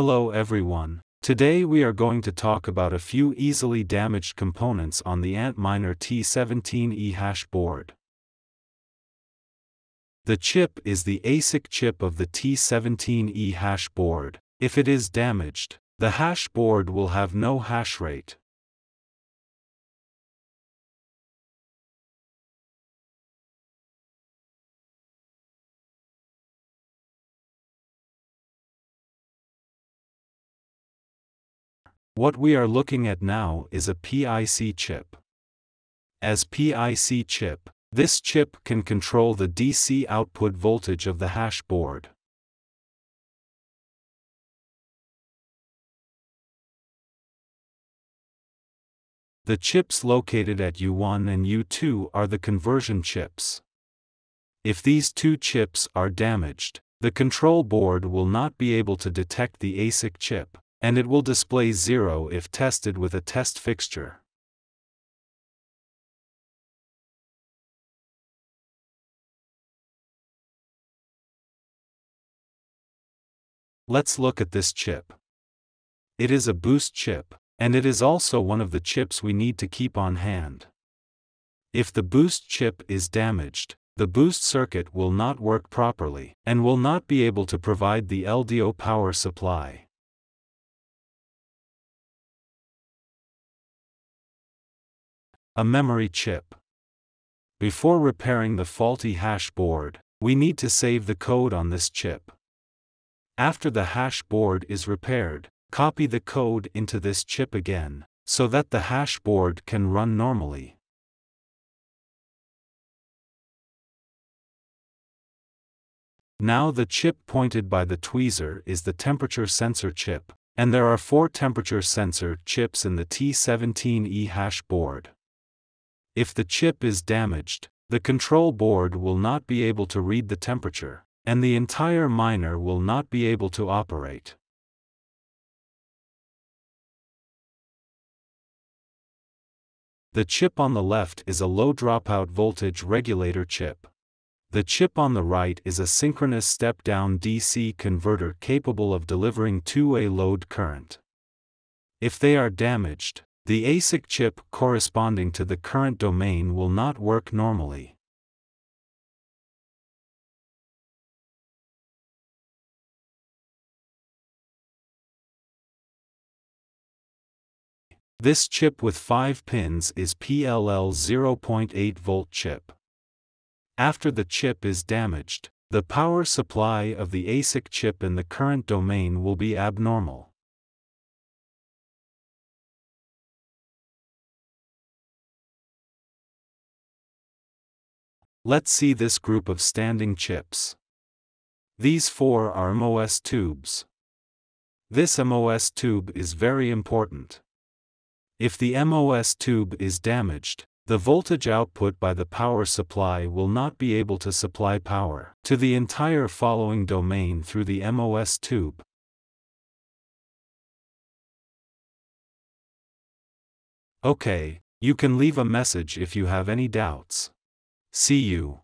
Hello everyone, today we are going to talk about a few easily damaged components on the Antminer T17e hash board. The chip is the ASIC chip of the T17e hash board. If it is damaged, the hash board will have no hash rate. What we are looking at now is a PIC chip. As PIC chip, this chip can control the DC output voltage of the hash board. The chips located at U1 and U2 are the conversion chips. If these two chips are damaged, the control board will not be able to detect the ASIC chip, and it will display 0 if tested with a test fixture. Let's look at this chip. It is a boost chip, and it is also one of the chips we need to keep on hand. If the boost chip is damaged, the boost circuit will not work properly, and will not be able to provide the LDO power supply. A memory chip. Before repairing the faulty hash board, we need to save the code on this chip. After the hash board is repaired, copy the code into this chip again, so that the hash board can run normally. Now the chip pointed by the tweezer is the temperature sensor chip, and there are 4 temperature sensor chips in the T17e hash board. If the chip is damaged, the control board will not be able to read the temperature, and the entire miner will not be able to operate. The chip on the left is a low dropout voltage regulator chip. The chip on the right is a synchronous step-down DC converter capable of delivering 2A load current. If they are damaged, the ASIC chip corresponding to the current domain will not work normally. This chip with 5 pins is PLL 0.8 volt chip. After the chip is damaged, the power supply of the ASIC chip in the current domain will be abnormal. Let's see this group of standing chips. These 4 are MOS tubes. This MOS tube is very important. If the MOS tube is damaged, the voltage output by the power supply will not be able to supply power to the entire following domain through the MOS tube. Okay, you can leave a message if you have any doubts. See you.